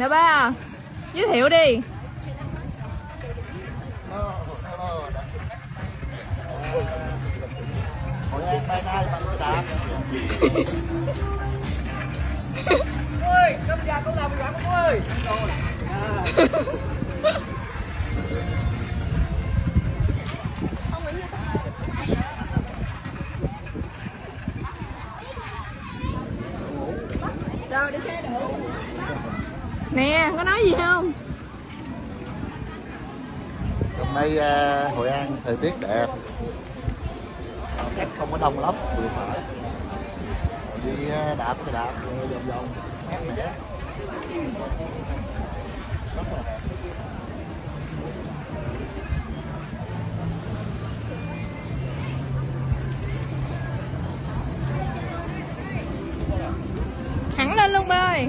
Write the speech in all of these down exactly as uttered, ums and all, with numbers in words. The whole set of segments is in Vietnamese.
Nè ba, giới thiệu đi. Ôi, cơm gà con làm gà con ơi. Rồi, để xe được. Nè, có nói gì không? Hôm nay uh, Hội An thời tiết đẹp, khách không có đông lắm, vừa phải. Đi uh, đạp xe đạp vòng vòng, mát mẻ. Thẳng lên luôn ba ơi.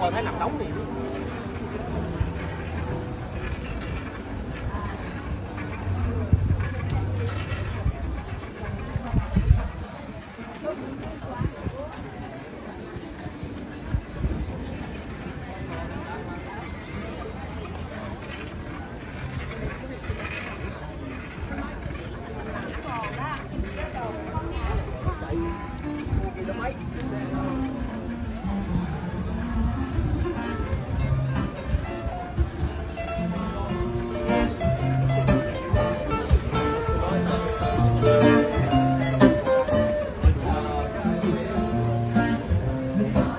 Còn thấy nằm đóng đi. Thank you.